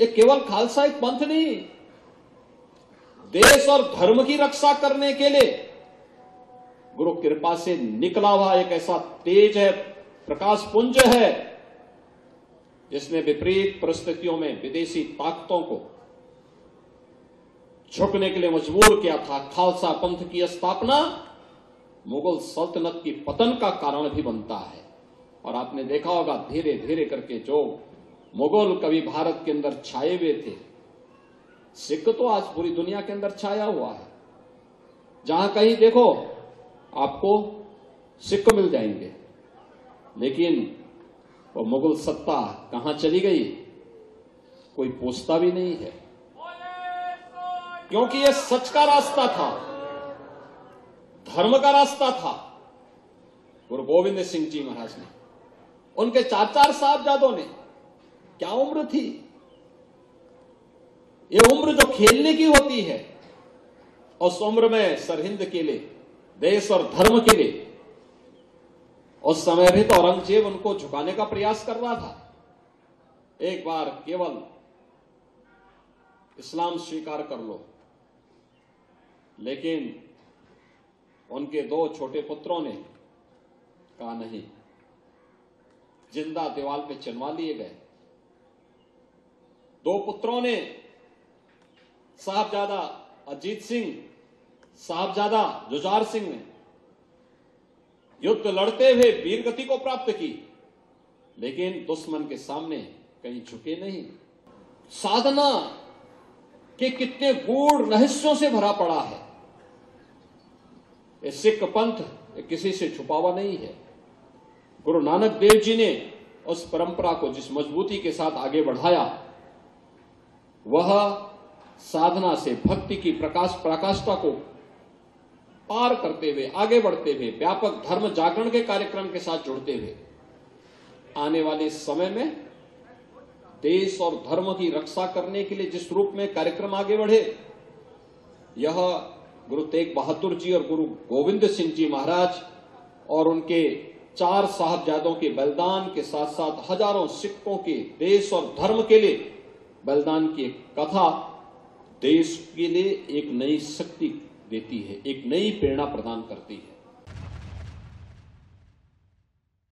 ये केवल खालसा एक पंथ नहीं, देश और धर्म की रक्षा करने के लिए गुरु कृपा से निकला हुआ एक ऐसा तेज है, प्रकाश पुंज है, जिसने विपरीत परिस्थितियों में विदेशी ताकतों को झुकने के लिए मजबूर किया था। खालसा पंथ की स्थापना मुगल सल्तनत की पतन का कारण भी बनता है। और आपने देखा होगा धीरे धीरे करके जो मुगल कभी भारत के अंदर छाए हुए थे, सिख तो आज पूरी दुनिया के अंदर छाया हुआ है। जहां कहीं देखो आपको सिख मिल जाएंगे, लेकिन वो मुगल सत्ता कहां चली गई कोई पूछता भी नहीं है, क्योंकि ये सच का रास्ता था, धर्म का रास्ता था। गुरु गोविंद सिंह जी महाराज ने, उनके चार चार साहबजादों ने, क्या उम्र थी, ये उम्र जो खेलने की होती है, उस उम्र में सरहिंद के लिए, देश और धर्म के लिए उस समय भी तो औरंगजेब उनको झुकाने का प्रयास कर रहा था। एक बार केवल इस्लाम स्वीकार कर लो, लेकिन उनके दो छोटे पुत्रों ने कहा नहीं, जिंदा दीवाल पे चिनवा लिए गए। दो पुत्रों ने, साहबजादा अजीत सिंह, साहबजादा जुजार सिंह ने युद्ध लड़ते हुए वीर गति को प्राप्त की, लेकिन दुश्मन के सामने कहीं झुके नहीं। साधना के कितने गूढ़ रहस्यों से भरा पड़ा है। ये सिख पंथ किसी से छुपा हुआ नहीं है। गुरु नानक देव जी ने उस परंपरा को जिस मजबूती के साथ आगे बढ़ाया, वह साधना से, भक्ति की प्रकाश पराकाष्ठा को पार करते हुए, आगे बढ़ते हुए, व्यापक धर्म जागरण के कार्यक्रम के साथ जुड़ते हुए आने वाले समय में देश और धर्म की रक्षा करने के लिए जिस रूप में कार्यक्रम आगे बढ़े, यह गुरु तेग बहादुर जी और गुरु गोविंद सिंह जी महाराज और उनके चार साहबजादों के बलिदान के साथ साथ हजारों सिखों के देश और धर्म के लिए बलिदान की एक कथा देश के लिए एक नई शक्ति देती है, एक नई प्रेरणा प्रदान करती है।